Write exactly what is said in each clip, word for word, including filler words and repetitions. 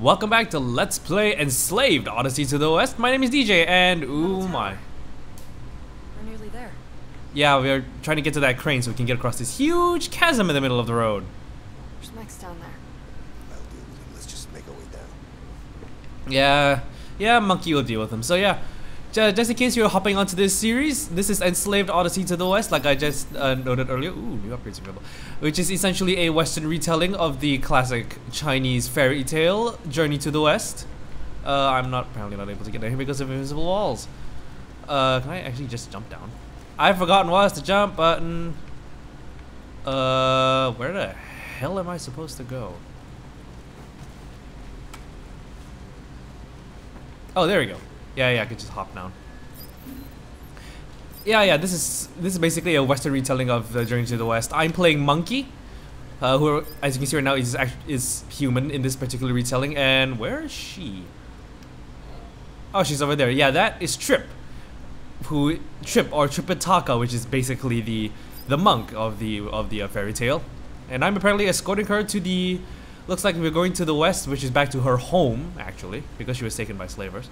Welcome back to Let's Play Enslaved: Odyssey to the West. My name is D J, and ooh my. We're nearly there. Yeah, we're trying to get to that crane so we can get across this huge chasm in the middle of the road. There's Max down there. Well, dude, let's just make our way down. Yeah, yeah, Monkey will deal with him. So yeah, just in case you're hopping onto this series, this is Enslaved: Odyssey to the West, like I just uh, noted earlier. Ooh, new upgrades available. Which is essentially a Western retelling of the classic Chinese fairy tale, Journey to the West. Uh, I'm not apparently not able to get in here because of invisible walls. Uh, can I actually just jump down? I've forgotten what's the jump button. Uh, where the hell am I supposed to go? Oh, there we go. Yeah, yeah, I could just hop down. Yeah, yeah, this is this is basically a Western retelling of the Journey to the West. I'm playing Monkey, uh, who, as you can see right now, is is human in this particular retelling. And where is she? Oh, she's over there. Yeah, that is Trip, who Trip or Tripitaka, which is basically the the monk of the of the uh, fairy tale. And I'm apparently escorting her to the. Looks like we're going to the West, which is back to her home actually, because she was taken by slavers.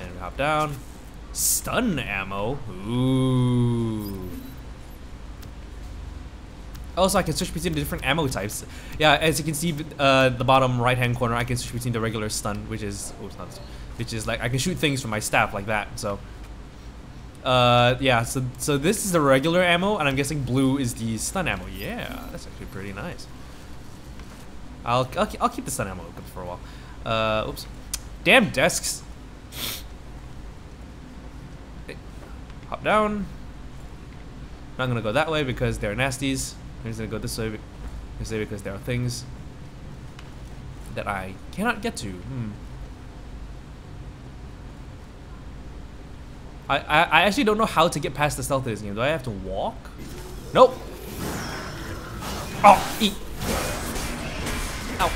And hop down. Stun ammo. Ooh. Also, I can switch between different ammo types. Yeah, as you can see, uh, the bottom right-hand corner, I can switch between the regular stun, which is, oh, it's not, which is like I can shoot things from my staff like that. So, uh, yeah. So, so this is the regular ammo, and I'm guessing blue is the stun ammo. Yeah, that's actually pretty nice. I'll, I'll, I'll keep the stun ammo open for a while. Uh, oops. Damn desks. Hop down. Not gonna go that way because they're nasties. I'm just gonna go this way because there are things that I cannot get to. Hmm. I, I I actually don't know how to get past the stealth in this game. Do I have to walk? Nope. Oh, eat. Ow.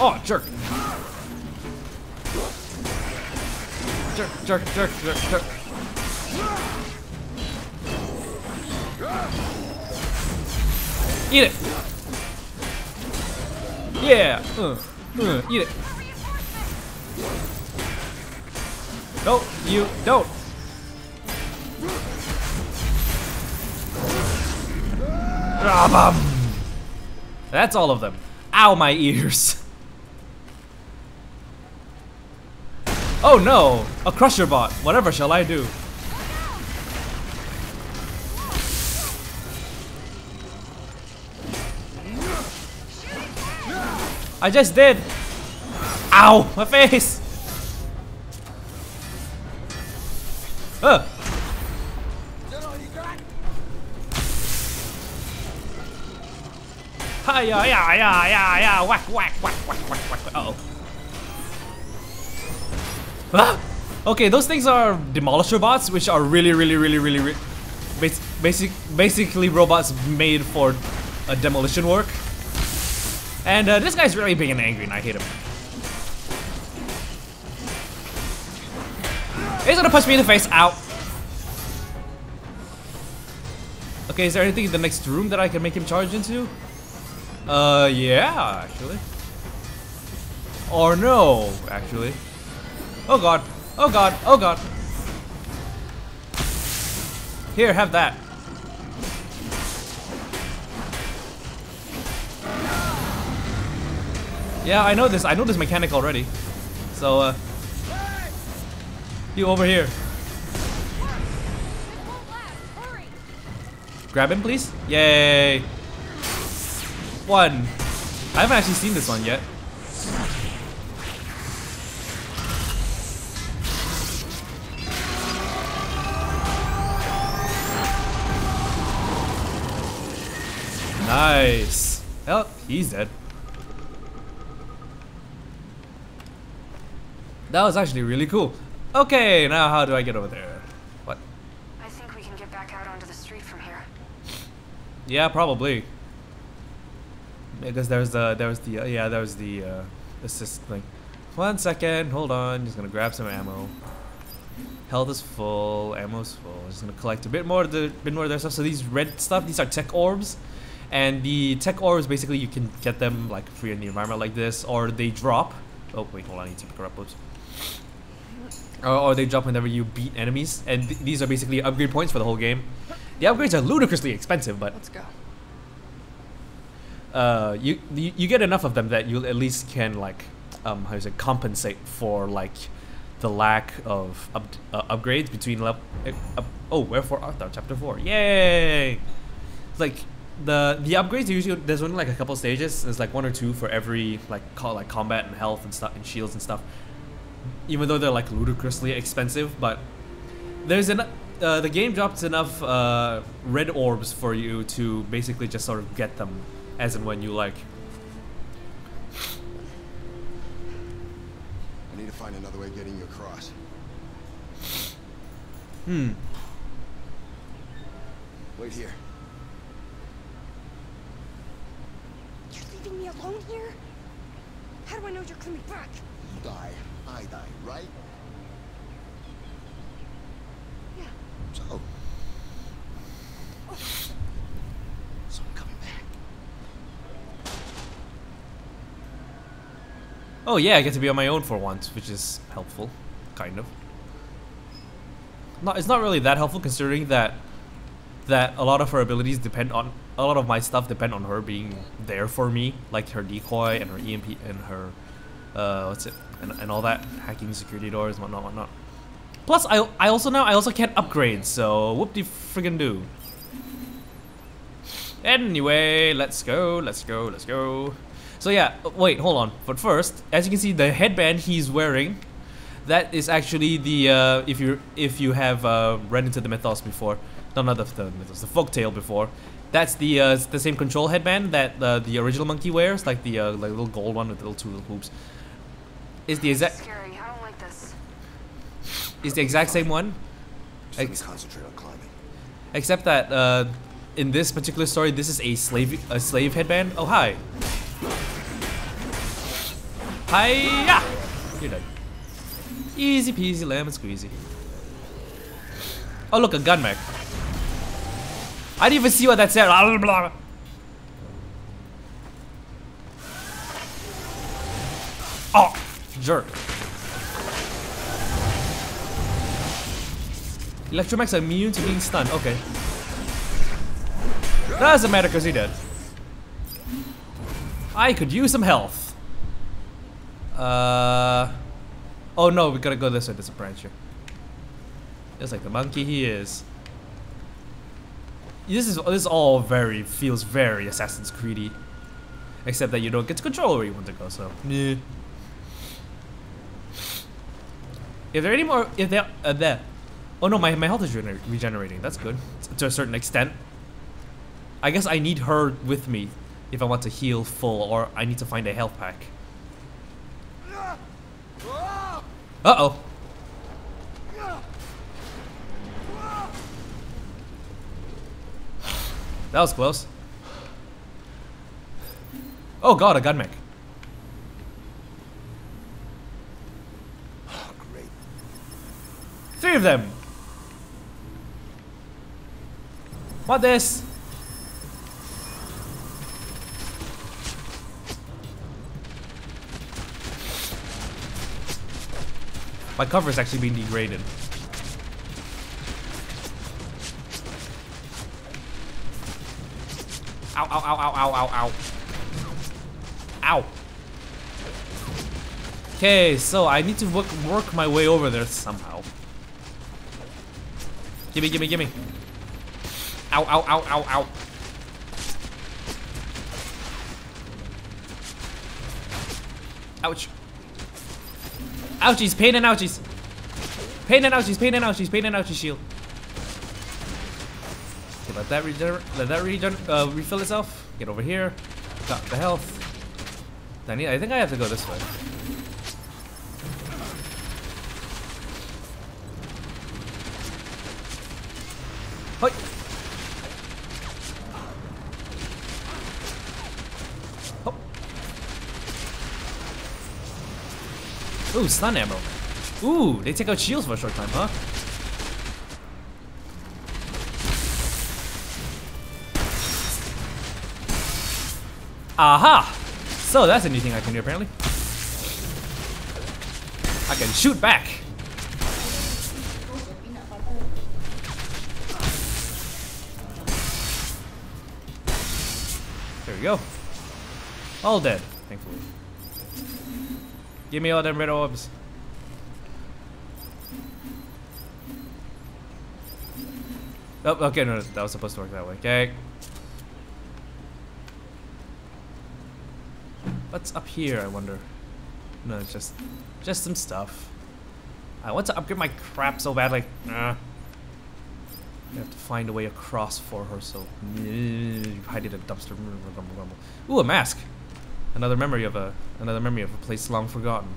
Oh, jerk. Jerk, jerk, jerk, jerk, jerk. Eat it. Yeah. Uh, uh, eat it. No, you don't. That's all of them. Ow, my ears. Oh no! A crusher bot! Whatever shall I do? I just did! Ow! My face! Uh. Hi ya ya ya ya ya! Whack whack whack whack whack whack! Uh oh. Ah! Okay, those things are demolisher bots, which are really, really, really, really, really bas basic, basically robots made for uh, demolition work. And uh, this guy's really big and angry, and I hate him. He's gonna punch me in the face. Ow. Okay, is there anything in the next room that I can make him charge into? Uh, yeah, actually. Or no, actually. Oh god, oh god, oh god. Here, have that. Yeah, I know this, I know this mechanic already. So, uh, you over here. Grab him, please. Yay. One. I haven't actually seen this one yet. Nice. Oh, he's dead. That was actually really cool. Okay, now how do I get over there? What? I think we can get back out onto the street from here. Yeah, probably. Because there's the there was the uh, yeah there was the uh, assist thing. One second, hold on. Just gonna grab some ammo. Health is full, ammo's full. Just gonna collect a bit more of the bit more of their stuff. So these red stuff, these are tech orbs. And the tech orbs, basically, you can get them like free in the environment like this, or they drop. Oh wait, hold on, I need to pick her up. Oops. Uh, or they drop whenever you beat enemies, and th these are basically upgrade points for the whole game. The upgrades are ludicrously expensive, but let's go. Uh, you, you you get enough of them that you at least can like um how do you say compensate for like the lack of up uh, upgrades between level. Uh, up oh, wherefore art thou? Chapter four. Yay! It's like. The the upgrades usually there's only like a couple stages. There's like one or two for every like call like combat and health and stuff and shields and stuff. Even though they're like ludicrously expensive, but there's enough. Uh, the game drops enough uh, red orbs for you to basically just sort of get them as and when you like. I need to find another way of getting you across. Hmm. Wait here. Me alone here? How do I know you're coming back? You die, I die, right? Yeah. So, oh. So I'm coming back. Oh yeah, I get to be on my own for once, which is helpful, kind of. Not, it's not really that helpful considering that that a lot of her abilities depend on. A lot of my stuff depend on her being there for me, like her decoy and her E M P and her, uh, what's it, and, and all that, hacking security doors and whatnot, whatnot. Plus, I I also now I also can't upgrade, so whoop de friggin' do. Anyway, let's go, let's go, let's go. So yeah, wait, hold on. But first, as you can see, the headband he's wearing, that is actually the uh, if you if you have uh, read into the mythos before, no, not the the mythos, the folktale before. That's the uh, the same control headband that uh, the original monkey wears, like the uh, like little gold one with the little two little hoops. Is the exact. Scary. I don't like this. Is the exact same one. Just Ex concentrate on climbing. Except that uh, in this particular story, this is a slave a slave headband. Oh hi. Hiya! You're dead. Easy peasy lemon squeezy. Oh look, a gun mech. I didn't even see what that said. Blah, blah, blah. Oh, jerk. Electromechs are immune to being stunned. Okay. Doesn't matter because you're dead. I could use some health. Uh. Oh no, we gotta go this way. There's a branch here. Just like the monkey he is. This is this all very feels very Assassin's Creed-y, except that you don't get to control where you want to go. So, yeah. If there are any more, if there, uh, there, oh no, my my health is regener regenerating. That's good to a certain extent. I guess I need her with me if I want to heal full, or I need to find a health pack. Uh oh. That was close. Oh god, a gun mech. Oh, great. Three of them. What this? My cover is actually being degraded. Ow, ow, ow, ow, ow, ow, ow. Ow. Okay, so I need to work, work my way over there somehow. Gimme, gimme, gimme. Ow, ow, ow, ow, ow. Ouch. Ouchies, pain and ouchies. Pain and ouchies, pain and ouchies, pain and ouchies shield. Let that regenerate. Let that regen uh, refill itself. Get over here. Got the health. I need. I think I have to go this way. Hi. Oh. Ooh, stun ammo. Ooh, they take out shields for a short time, huh? Aha! So that's a new thing I can do apparently. I can shoot back. There we go. All dead, thankfully. Give me all them red orbs. Oh, okay, no, that was supposed to work that way. Okay. What's up here, I wonder? No, it's just, just some stuff. I want to upgrade my crap so badly. Nah. I have to find a way across for her, so... hide it in a dumpster. Ooh, a mask! Another memory of a... Another memory of a place long forgotten.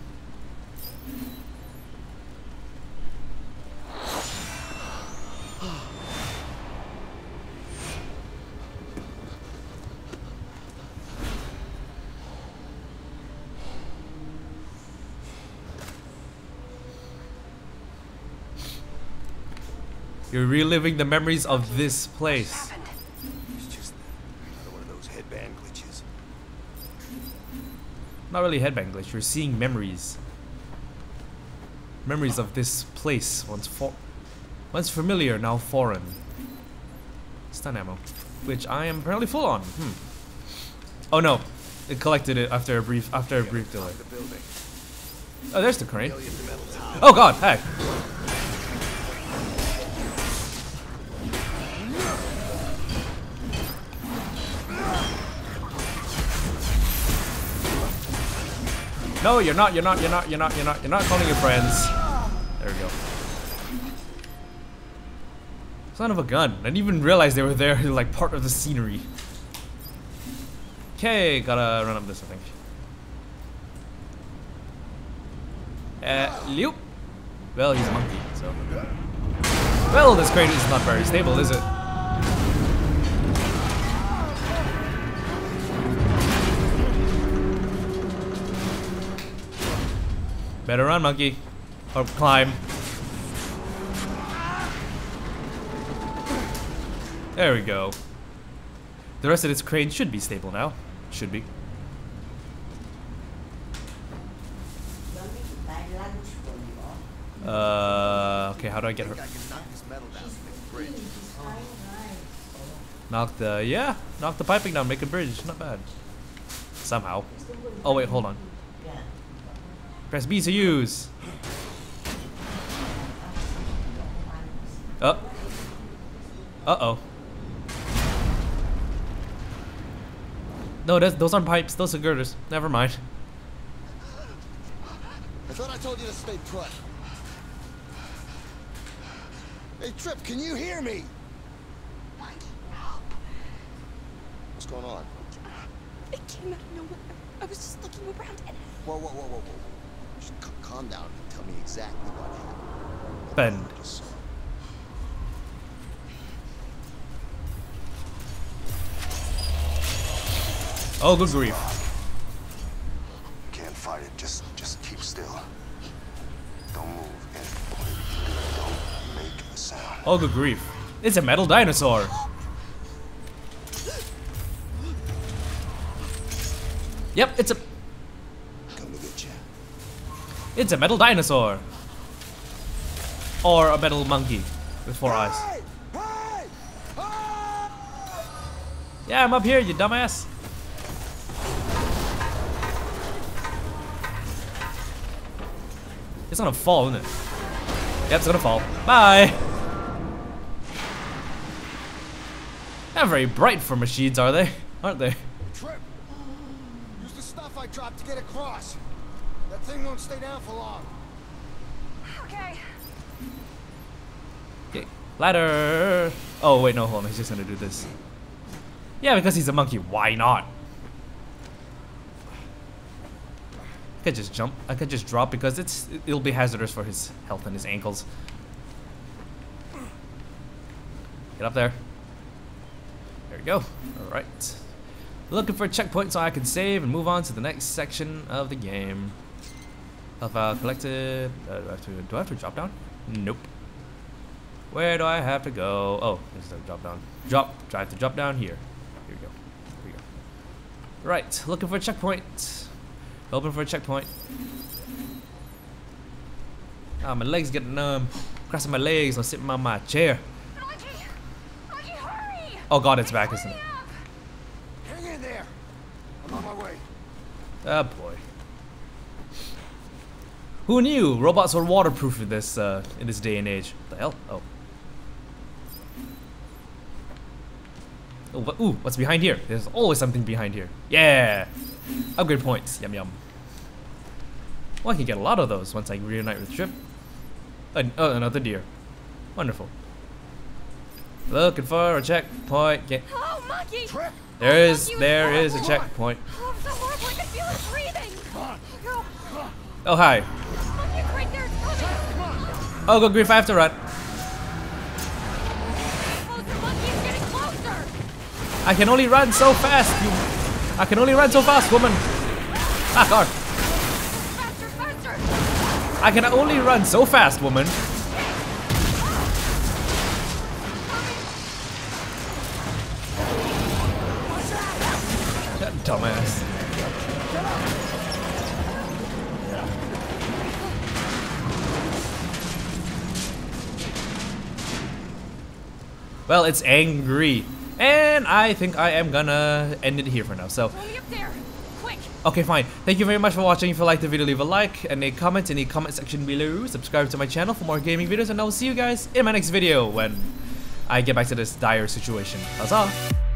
You're reliving the memories of this place. It's just another one of those headband glitches. Not really headband glitch, you're seeing memories. Memories of this place, once for once familiar, now foreign. Stun ammo, which I am apparently full on. Hmm. Oh no, it collected it after a brief after a brief delay. Oh, there's the crane. Oh god, hey. No, you're not, you're not, you're not, you're not, you're not, you're not calling your friends. There we go. Son of a gun. I didn't even realize they were there, like part of the scenery. Okay, gotta run up this, I think. Uh, Leop. Well, he's a monkey, so. Well, this crate is not very stable, is it? Better run, monkey. Or climb. There we go. The rest of this crane should be stable now. Should be. Uh, okay, how do I get her? Knock the, yeah, knock the piping down, make a bridge. Not bad. Somehow. Oh wait, hold on. Press B to use. Oh. Uh-oh. No, that's, those aren't pipes. Those are girders. Never mind. I thought I told you to stay put. Hey, Trip, can you hear me? Why need help? What's going on? It came out of nowhere. I was just looking around and... Whoa, whoa, whoa, whoa, whoa. Just calm down and tell me exactly what happened. Bend. Oh, good grief. Can't fight it. Just, just keep still. Don't move. And don't make a sound. Oh, good grief. It's a metal dinosaur. Yep, it's a... It's a metal dinosaur. Or a metal monkey with four eyes. Hey, hey, hey. Yeah, I'm up here, you dumbass. It's gonna fall, isn't it? Yep, it's gonna fall. Bye! Not very bright for machines, are they? Aren't they? Trip. Use the stuff I dropped to get across. That thing won't stay down for long. Okay. Okay. Ladder. Oh wait, no, hold on. He's just gonna do this. Yeah, because he's a monkey. Why not? I could just jump. I could just drop because it's it'll be hazardous for his health and his ankles. Get up there. There we go. All right. Looking for a checkpoint so I can save and move on to the next section of the game. Health valve collected. Uh, do, I have to, do I have to drop down? Nope. Where do I have to go? Oh, there's no drop down. Drop. I have to drop down here. Here we go. Here we go. Right, looking for a checkpoint. Hoping for a checkpoint. Ah, oh, my legs getting numb. Crossing my legs, I'm sitting on my chair. Audrey, Audrey, hurry. Oh god, it's back, isn't it? Hang in there. I'm on my way. Oh boy. Who knew robots were waterproof in this uh, in this day and age? What the hell? Oh. Ooh, ooh, what's behind here? There's always something behind here. Yeah! Upgrade points. Yum yum. Well, I can get a lot of those once I reunite with the ship. Oh, oh, another deer. Wonderful. Looking for a checkpoint. Get oh, monkey! There oh, is, monkey there is a checkpoint. Oh, I'm so horrible. I can feel it breathing. Go. Oh, hi. Monkey, right there. Oh, go grief. I have to run. I can only run so fast, you. I can only run so fast, woman. Ah, God. Faster, faster. I can only run so fast, woman. That dumbass. Well, it's angry. And I think I am gonna end it here for now, so. Up there. Quick. Okay, fine. Thank you very much for watching. If you liked the video, leave a like and a comment in the comment section below. Subscribe to my channel for more gaming videos, and I will see you guys in my next video when I get back to this dire situation. Huzzah!